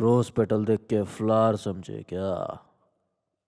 Rose petal देख के flower समझे क्या,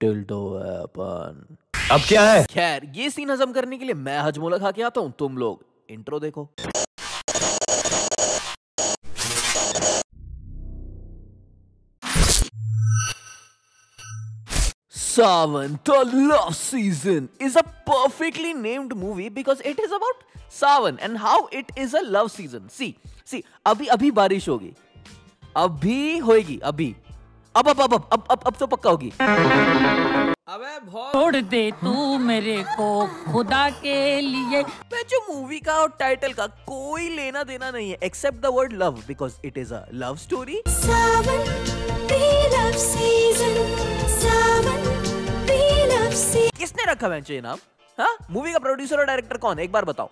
टिल्डो है अपन। अब क्या है? खैर ये सीन हजम करने के लिए मैं हजमोला खा के आता हूँ, तुम लोग इंट्रो देखो। Sawan the Love Season is a perfectly named movie because it is about Sawan and how it is a love season. See, अभी बारिश होगी, अभी होएगी, अभी अब तो पक्का होगी। अबे छोड़ दे तू मेरे को खुदा के लिए। जो मूवी का और टाइटल का कोई लेना देना नहीं है except the word love because it is a love story. Sawan the Love Season, किसने रखा है ये नाम? हाँ, मूवी का प्रोड्यूसर और डायरेक्टर कौन है एक बार बताओ।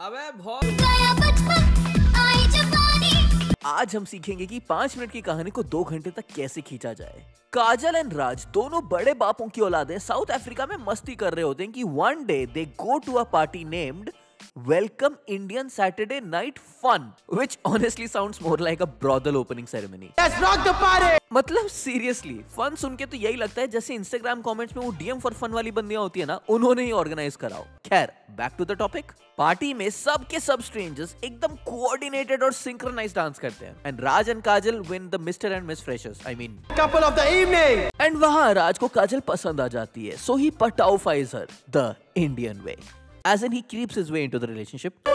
अबे बहुत। आज हम सीखेंगे कि 5 मिनट की कहानी को 2 घंटे तक कैसे खींचा जाए। काजल एंड राज दोनों बड़े बापों की औलादें साउथ अफ्रीका में मस्ती कर रहे होते हैं कि one day they go to a party named Welcome Indian Saturday Night Fun, which honestly sounds more like a brothel opening ceremony. Let's rock the party. मतलब seriously, fun सुन के तो यही लगता है जैसे Instagram comments में वो DM for fun वाली बंदियाँ होती है ना, उन्होंने ही organize कराओ। खैर, back to the topic. Party में सब के सब strangers एकदम coordinated और synchronized डांस करते हैं, and Raj and Kajal win the Mr. and Miss Freshers. I mean, couple of the evening. And वहाँ राज को काजल पसंद आ जाती है, so he pataufies her the Indian way. As in he creeps his way into the relationship,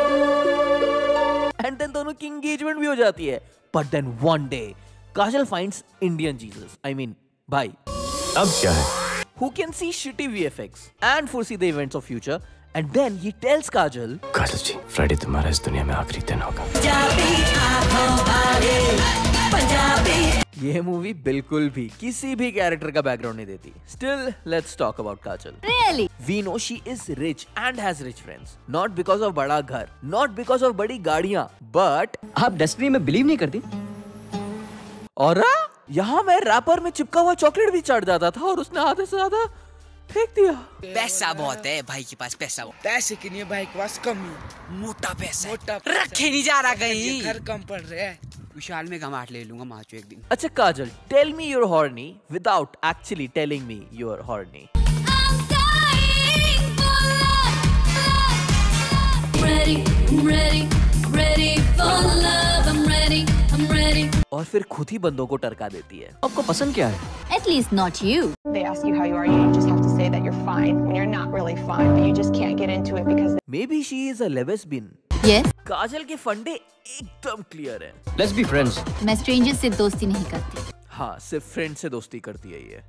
and then दोनों की engagement भी हो जाती है। But then one day, Kajal finds Indian Jesus. I mean, भाई। अब क्या है? Who can see shitty VFX and foresee the events of future, and then he tells Kajal, Kajal ji, Friday तुम्हारा इस दुनिया में आखिरी दिन होगा। पंजाबी आँखों वाले, पंजाबी। ये मूवी बिल्कुल भी किसी भी कैरेक्टर का बैकग्राउंड नहीं देती। Still, let's talk about Kajal. Really? We know she is rich and has rich friends, not because of बड़ा घर, not because of बड़ी गाड़ियाँ, but आप डेस्टिनी में बिलीव नहीं करती? और यहाँ मैं रैपर में चिपका हुआ चॉकलेट भी चढ़ जाता था और उसने आधे से ज्यादा फेंक दिया। पैसा बहुत है भाई के पास, पैसा बहुत। पैसे के लिए भाई के पास कमी, मोटा पैसा, रखे नहीं जा रहा कहीं, घर कम पड़ रहा है। विशाल में घमाट ले लूंगा माचो एक दिन। अच्छा Kajal, tell me your horny without actually telling me your horny. और फिर खुद ही बंदों को टरका देती है। आपको पसंद क्या है? At least not you. They ask you how you are, you just have to say that you're fine when you're not really fine, but you just can't get into it because maybe she is a lesbian. Yes. काजल के फंडे एकदम clear हैं। Let's be friends. मैं stranger से दोस्ती नहीं करती। हाँ, सिर्फ फ्रेंड से दोस्ती करती है ये।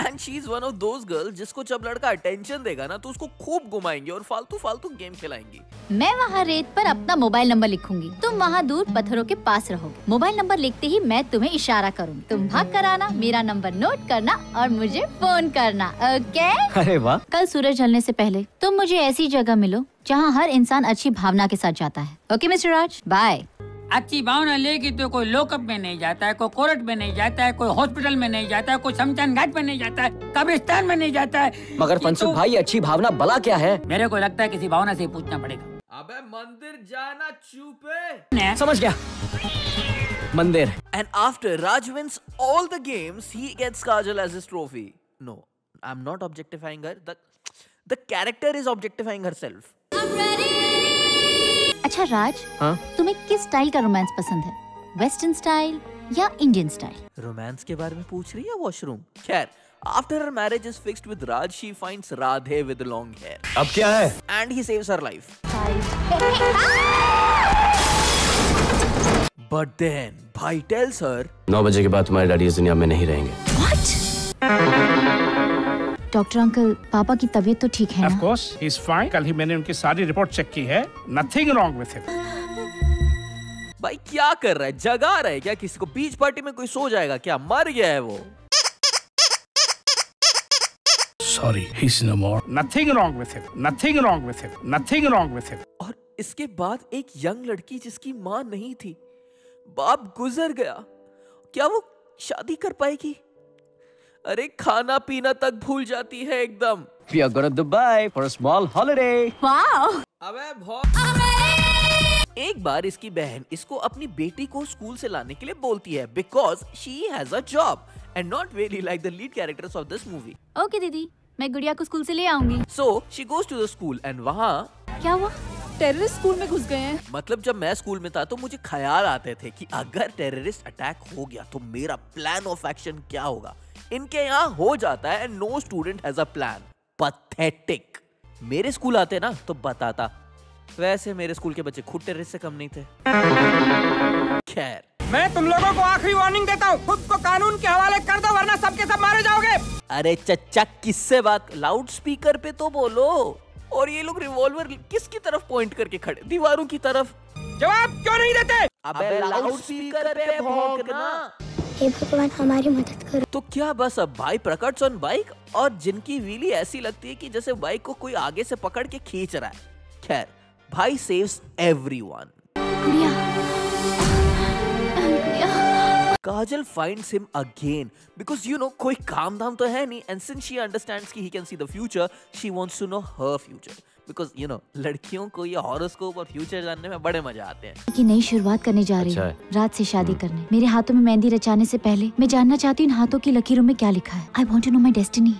And she is one of those girls जिसको जब लड़का अटेंशन देगा ना तो उसको खूब घुमाएंगे और फालतू गेम खिलाएंगी। मैं वहाँ रेत पर अपना मोबाइल नंबर लिखूंगी, तुम वहाँ दूर पत्थरों के पास रहोगे। मोबाइल नंबर लिखते ही मैं तुम्हें इशारा करूँगी, तुम भाग कर आना, मेरा नंबर नोट करना और मुझे फोन करना। ओके? अरे वाह। कल सूरज ढलने से पहले तुम मुझे ऐसी जगह मिलो जहाँ हर इंसान अच्छी भावना के साथ जाता है। Okay mister Raj, bye. अच्छी भावना लेगी तो कोई लोकअप में नहीं जाता है, कोई कोर्ट में नहीं जाता है, कोई हॉस्पिटल में नहीं जाता है, कोई शमशान घाट में नहीं जाता है, कब्रिस्तान में नहीं जाता है। मगर फंसू भाई, अच्छी भावना भला क्या है? मेरे को लगता है किसी भावना से पूछना पड़ेगा। अबे मंदिर जाना चुपे। समझ गया, मंदिर। And after Raj wins all the games, he gets Kajal as his trophy. No, I am not objectifying her, the character is objectifying herself. अच्छा राज, हाँ? तुम्हें किस स्टाइल का रोमांस पसंद है, वेस्टर्न स्टाइल या इंडियन स्टाइल? रोमांस के बारे में पूछ रही है वॉशरूम। खैर, after her marriage is fixed with Raj, she finds Radhe with long hair. अब क्या है? And he saves her life. But then भाई टेल्स हर, 9 बजे के बाद तुम्हारे डैडी इस दुनिया में नहीं रहेंगे। व्हाट? डॉक्टर अंकल, पापा की तबीयत तो ठीक है ना? Of course he is fine, कल ही मैंने उनकी सारी रिपोर्ट चेक की है, नथिंग रॉन्ग विद हिम। भाई क्या कर रहा है, जगा रहा है क्या किसी को? बीच पार्टी में कोई सो जाएगा क्या, मर गया है वो? Sorry, he is no more, nothing wrong with him, nothing wrong with him, nothing wrong with him. और इसके बाद एक यंग लड़की जिसकी मां नहीं थी, बाप गुजर गया, क्या वो शादी कर पाएगी? अरे खाना पीना तक भूल जाती है एकदम। We are going to Dubai for a small holiday. Wow. अबे बहुत। एक बार इसकी बहन इसको अपनी बेटी को स्कूल से लाने के लिए बोलती है because she has a job and not really like the lead characters of this movie. Okay दीदी, मैं गुड़िया को स्कूल से ले आऊंगी। So she goes to the school and वहाँ क्या हुआ? टेररिस्ट स्कूल में घुस गए हैं। मतलब जब मैं स्कूल में था तो मुझे ख्याल आते थे कि अगर टेररिस्ट अटैक हो गया तो मेरा प्लान ऑफ एक्शन क्या होगा। इनके यहाँ हो जाता है and no student has a plan. Pathetic. मेरे स्कूल आते ना तो बताता, वैसे मेरे स्कूल के बच्चे खुद टेररिस्ट से कम नहीं थे। खैर मैं तुम लोगों को आखिरी वार्निंग देता हूँ, खुद को कानून के हवाले कर दो वरना सबके सब मारे जाओगे। अरे चच्चा किससे बात, लाउड स्पीकर पे तो बोलो। और ये लोग रिवॉल्वर किसकी तरफ पॉइंट करके खड़े? दीवारों की तरफ। जवाब क्यों नहीं देते? अबे लाउड स्पीकर पे भौंकना। हे भगवान हमारी मदद करो। तो क्या बस अब भाई प्रकट्स ऑन बाइक, और जिनकी व्हीली ऐसी लगती है कि जैसे बाइक को कोई आगे से पकड़ के खींच रहा है। खैर भाई saves everyone. Kajal finds him again because you know कोई काम धाम तो है नहीं, and since she understands कि he can see the future, she wants to know her future because you know लड़कियों को ये horoscope और future जानने में बड़े मजा आते हैं। कि नई शुरुआत करने जा रही है, रात से शादी करने। मेरे हाथों में मेहंदी रचाने से पहले मैं जानना चाहती हूँ इन हाथों की लकीरों में क्या लिखा है। I want to know my destiny.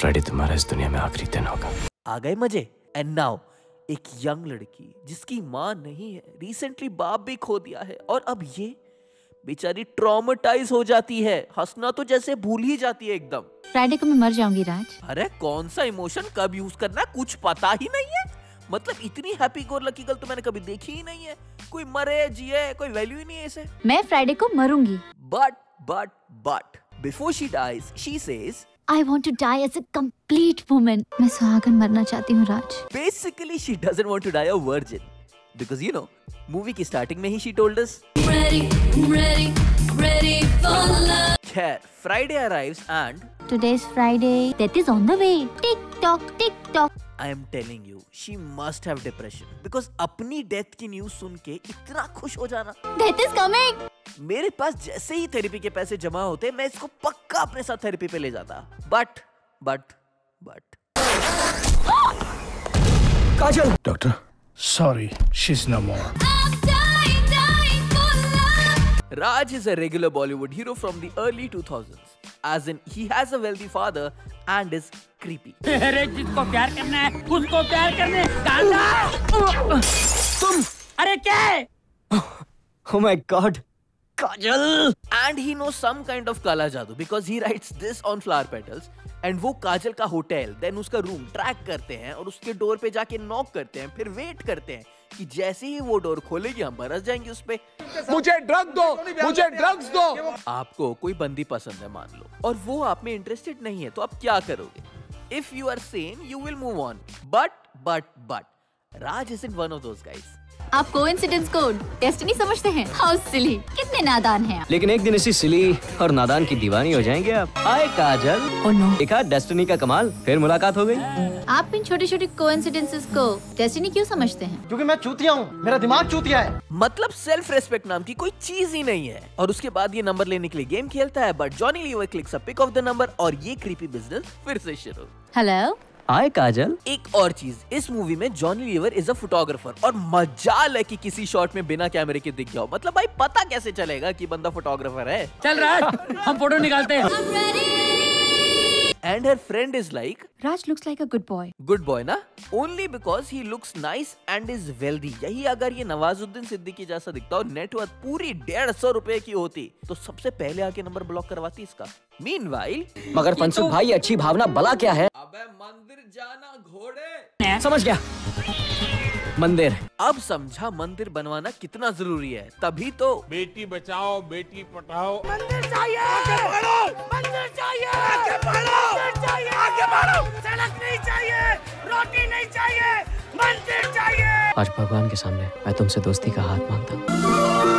Friday तुम्हारा इस दुनिया में आखिरी दिन होगा। आ गए मजे। एंड नाउ एक यंग लड़की जिसकी माँ नहीं है, रिसेंटली बाप भी खो दिया है, और अब ये बेचारी ट्रॉमेटाइज हो जाती है। हंसना तो जैसे भूल ही जाती है एकदम। फ्राइडे को मैं मर जाऊंगी राज। अरे कौन सा इमोशन कब यूज करना कुछ पता ही नहीं है। मतलब इतनी हैप्पी गो लकी गर्ल तो मैंने कभी देखी ही नहीं है। कोई मरे जिए कोई वैल्यू ही नहीं है इसे। मैं फ्राइडे को मरूंगी। But before she dies she says I want to die as a complete woman. मैं सुहागन मरना चाहती हूँ राज। Basically she doesn't want to die a virgin because you know movie की starting में ही she told us. Ready for love. Yeah, Friday arrives and today's Friday. That is on the way. Tick tock, tick tock. I am telling you, she must have depression because अपनी death की news सुन के इतना खुश हो जाना। Death is coming. मेरे पास जैसे ही therapy के पैसे जमा होते मैं इसको पक्का अपने साथ थेरेपी पे ले जाता। But Kajal. Doctor sorry she is no more. Raj is a regular Bollywood hero from the early 2000s, as in he has a wealthy father and is creepy. अरे जिसको प्यार करना है, उसको प्यार करने काला। तुम अरे क्या? Oh my God, Kajal. And he knows some kind of kala jadoo because he writes this on flower petals. And वो काजल का होटल, then उसका रूम ट्रैक करते हैं और उसके डोर पे जाके नॉक करते हैं, फिर वेट करते हैं कि जैसे ही वो डोर खोलेगी हम बरस जाएंगे उस पे। मुझे ड्रग दो, मुझे ड्रग्स दो। आपको कोई बंदी पसंद है मान लो, और वो आप में इंटरेस्टेड नहीं है तो आप क्या करोगे? If you are sane you will move on. But Raj is in one of those guys. आप कोइंसिडेंस को डेस्टिनी समझते हैं? हाउ सिली, कितने नादान हैं आप। लेकिन एक दिन इसी सिली और नादान की दीवानी हो जाएंगे आप। हाय काजल। ओह नो, देखा डेस्टिनी का कमाल, फिर मुलाकात हो गई। आप इन छोटे छोटे कोइंसिडेंसेस को डेस्टिनी क्यों समझते हैं? क्योंकि मैं चूतिया हूँ, मेरा दिमाग चूतिया है। मतलब सेल्फ रेस्पेक्ट नाम की कोई चीज ही नहीं है। और उसके बाद ये नंबर लेने के लिए गेम खेलता है, but Johnny Lever clicks a pic of the number और ये क्रीपी बिजनेस फिर से शुरू। Hello hi Kajal. एक और चीज, इस मूवी में Johnny Lever is a photographer, और मजाल है कि किसी शॉट में बिना कैमरे के दिख जाओ। मतलब भाई पता कैसे चलेगा कि बंदा फोटोग्राफर है। चल राज हम फोटो निकालते हैं। And her friend is like Raj looks like a good boy. Good boy ना, only because he looks nice and is wealthy. यही अगर ये नवाजुद्दीन सिद्दीकी जैसा दिखता और नेटवर्थ पूरी 150 रुपए की होती तो सबसे पहले आके नंबर ब्लॉक करवाती इसका। मीनवाइल मगर फंसुक भाई अच्छी भावना भला क्या है। अबे मंदिर जाना घोड़े। समझ गया मंदिर। अब समझा मंदिर बनवाना कितना जरूरी है। तभी तो बेटी बचाओ बेटी पढ़ाओ। मंदिर चाहिए आगे बढ़ो, मंदिर चाहिए आगे बढ़ो, मंदिर चाहिए आगे बढ़ो। सड़क नहीं चाहिए, रोटी नहीं चाहिए, मंदिर चाहिए। आज भगवान के सामने मैं तुमसे दोस्ती का हाथ मांगता हूँ।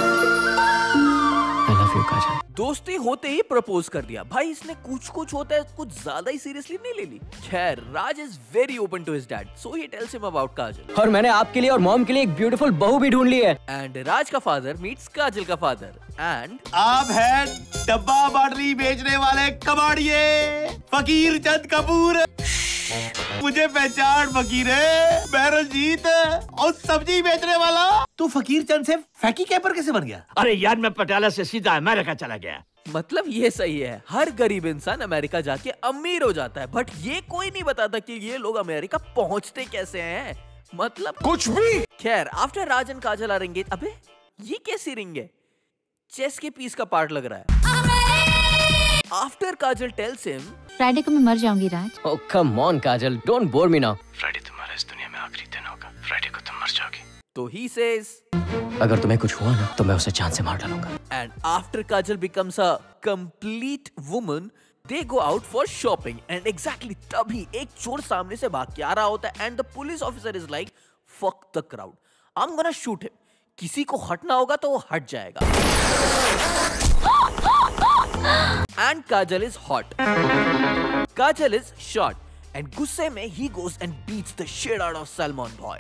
दोस्ती होते ही प्रपोज कर दिया। भाई इसने कुछ होता है कुछ ज्यादा ही सीरियसली नहीं ले ली। खैर Raj is very open to his dad, so he tells him about Kajal. और मैंने आपके लिए और मॉम के लिए एक ब्यूटीफुल बहू भी ढूंढ ली है। एंड राज का फादर मीट्स काजल का फादर एंड आप है डब्बा बाटली बेचने वाले कबाड़िए फकीर चंद कपूर। मुझे पहचान फकीर है, बैरल जीत है और सब्जी बेचने वाला। तू फकीर चंद से फैकी कैपर कैसे बन गया? अरे यार मैं पटियाला से सीधा अमेरिका चला गया। मतलब ये सही है, हर गरीब इंसान अमेरिका जाके अमीर हो जाता है, बट ये कोई नहीं बताता कि ये लोग अमेरिका पहुंचते कैसे हैं। मतलब कुछ भी। खैर आफ्टर राजन काजल आएंगे। अबे ये कैसी रिंग है? चेस के पीस का पार्ट लग रहा है। After Kajal tells him Friday को मैं मर जाऊंगी Raj. Oh come on Kajal, don't bore me now. Friday तुम्हारा इस दुनिया में आखिरी दिन होगा, फ्राइडे को तुम मर जाओगी। तो ही सेज अगर तुम्हें कुछ हुआ ना तो मैं उसे जान से मार डालूंगा। And after Kajal becomes a complete woman, they go out for shopping and exactly तभी एक चोर सामने से भाग के आ रहा होता है and the police officer is like fuck the crowd, I am gonna shoot him. किसी को हटना होगा तो वो हट जाएगा। And Kajal is hot, Kajal is shot and गुस्से में he goes and beats the shit out of Salman boy.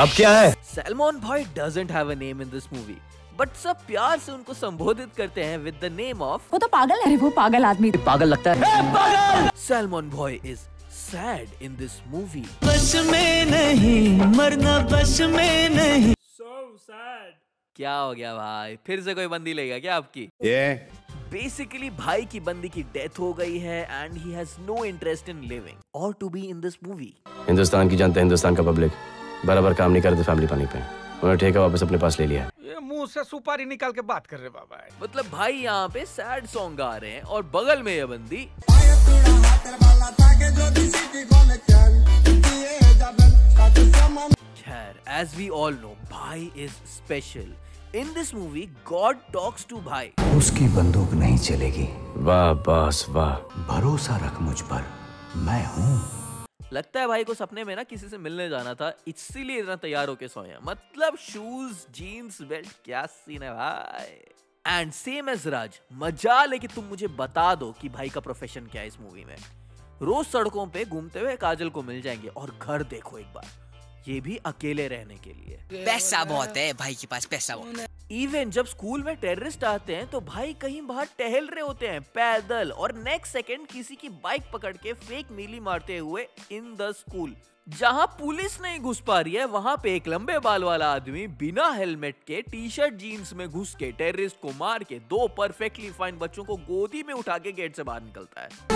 अब क्या है? Salman boy doesn't have a name in this movie, but सब प्यार से उनको संबोधित करते हैं विद द नेम ऑफ। वो तो पागल है, वो पागल आदमी पागल लगता है। Salman boy is sad in this movie. बस में नहीं मरना, बस में नहीं। So sad. क्या हो गया भाई, फिर से कोई बंदी लेगा क्या आपकी? बेसिकली भाई की बंदी की डेथ हो गई है and he has no interest in living और to be in this movie. Hindustan की जनता, हिंदुस्तान का पब्लिक बराबर काम नहीं करते फैमिली पानी पे, उन्होंने ठेका वापस अपने पास ले लिया। ये मुंह से सुपारी निकाल के बात कर रहे बाबा। मतलब भाई यहाँ पे सैड सॉन्ग गा रहे हैं और बगल में ये बंदी। खैर एज वी ऑल नो भाई is special in this movie. God talks to भाई। उसकी बंदूक नहीं चलेगी। वाह बस वाह, भरोसा रख मुझ पर, मैं हूँ। लगता है भाई को सपने में ना किसी से मिलने जाना था, इसीलिए इतना तैयार होके सोया। मतलब शूज, जीन्स, बेल्ट, क्या सीन है भाई। एंड सेम एज राज, मजा लेके तुम मुझे बता दो कि भाई का प्रोफेशन क्या है इस मूवी में। रोज सड़कों पे घूमते हुए काजल को मिल जाएंगे और घर देखो एक बार, ये भी अकेले रहने के लिए। पैसा बहुत है भाई के पास, पैसा बहुत। इवन जब स्कूल में टेररिस्ट आते हैं तो भाई कहीं बाहर टहल रहे होते हैं पैदल और नेक्स्ट सेकंड किसी की बाइक पकड़ के फेक मीली मारते हुए इन द स्कूल। जहां पुलिस नहीं घुस पा रही है वहां पे एक लंबे बाल वाला आदमी बिना हेलमेट के टी शर्ट जीन्स में घुस के टेररिस्ट को मार के दो परफेक्टली फाइन बच्चों को गोदी में उठा के गेट से बाहर निकलता है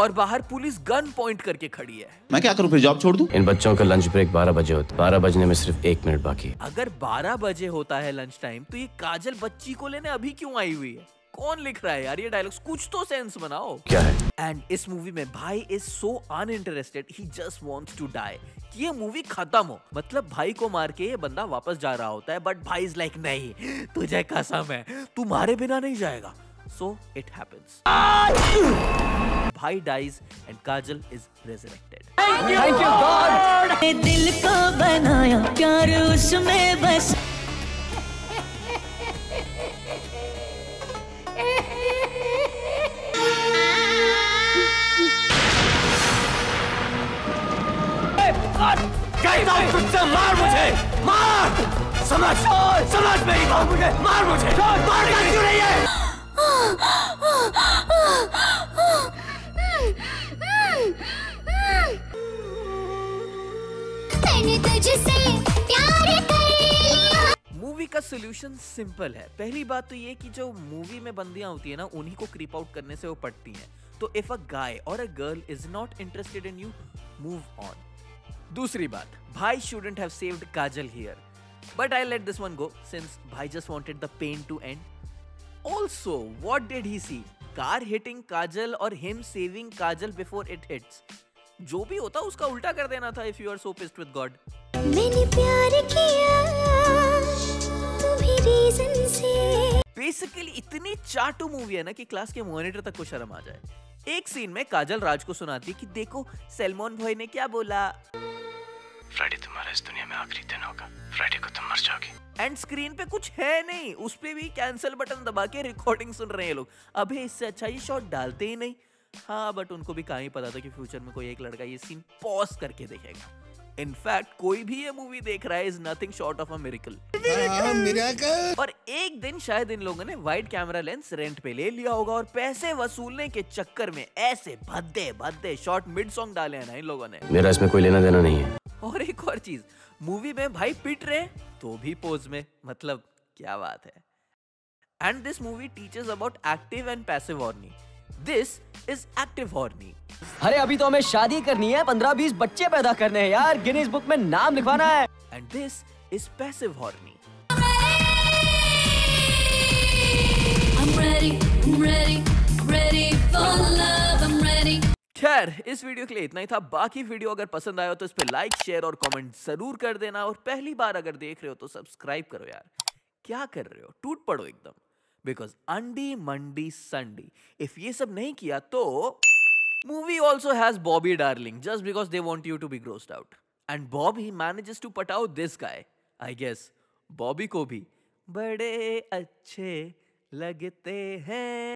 और बाहर पुलिस गन पॉइंट करके खड़ी है। मैं क्या करूं, फिर जॉब छोड़ दूं? इन बच्चों का लंच ब्रेक 12 बजे होता है, 12 बजने में सिर्फ 1 मिनट बाकी। अगर 12 बजे होता है लंच टाइम तो ये काजल बच्ची को लेने अभी क्यों आई हुई है? कौन लिख रहा है यार ये डायलॉग्स? कुछ तो सेंस बनाओ, क्या है? एंड इस मूवी में भाई is so uninterested, he just wants to die कि ये मूवी खत्म हो। मतलब भाई को मार के ये बंदा वापस जा रहा होता है बट भाई इज लाइक नहीं तुझे कसम है, तू मारे बिना नहीं जाएगा। सो इट हैपेंस, भाई dies and Kajal is resurrected. Thank you God. दिल को बनाया प्यार उसमें बस। मार मुझे, मार, समझ समझ मेरी बात, मुझे मार क्यों रही है? मूवी का सोल्यूशन सिंपल है। पहली बात तो ये कि जो मूवी में बंदियां होती है ना उन्हीं को क्रीप आउट करने से वो पटती हैं। तो इफ अ गाय और a girl is not interested in you, move on. दूसरी बात, भाई shouldn't have saved Kajal here but I let this one go since भाई just wanted the pain to end. Also what did he see? Car hitting Kajal और him saving Kajal before it hits. जो भी होता उसका उल्टा कर देना था if you are so pissed with God. मैंने प्यार किया तुम्हें रीजन से। बेसिकली इतनी चाटू मूवी है ना कि क्लास के मॉनिटर तक को शर्म आ जाए। एक सीन में काजल राज को सुनाती कि देखो सलमान भाई ने क्या बोला, फ्राइडे तुम्हारा इस दुनिया में आखिरी दिन होगा, फ्राइडे को तुम मर जाओगे। एंड स्क्रीन पे कुछ है नहीं, उस पे भी कैंसिल बटन दबा के रिकॉर्डिंग सुन रहे हैं लोग। अबे इससे अच्छा ये शॉट डालते ही नहीं। हाँ बट उनको भी कहाँ ही पता था कि फ्यूचर में कोई एक लड़का ये सीन पॉज करके देखेगा। इनफैक्ट कोई भी ये मूवी देख रहा है is nothing short of a miracle. और एक दिन शायद इन लोगों ने वाइड कैमरा लेंस रेंट पे ले लिया होगा और पैसे वसूलने के चक्कर में ऐसे भद्दे भद्दे शॉर्ट मिड सॉन्ग डाले हैं ना इन लोगों ने। मेरा इसमें कोई लेना देना नहीं है। और एक और चीज, मूवी में भाई पिट रहे तो भी पोज में, मतलब क्या बात है। And this movie teaches about active and passive horny. This is active horny. अरे अभी तो हमें शादी करनी है, 15-20 बच्चे पैदा करने हैं यार, गिनीज बुक में नाम लिखवाना है। And this is passive horny. खैर इस वीडियो के लिए इतना ही था। बाकी वीडियो अगर पसंद आया हो तो इस पर लाइक शेयर और कमेंट जरूर कर देना। और पहली बार अगर देख रहे हो तो सब्सक्राइब करो यार, क्या कर रहे हो, टूट पड़ो एकदम। बिकॉज अंडी मंडी संडी, इफ ये सब नहीं किया तो movie also has Bobby Darling just because they want you to be grossed out. And Bobby manages to put out this guy. I guess Bobby को भी बड़े अच्छे लगते हैं।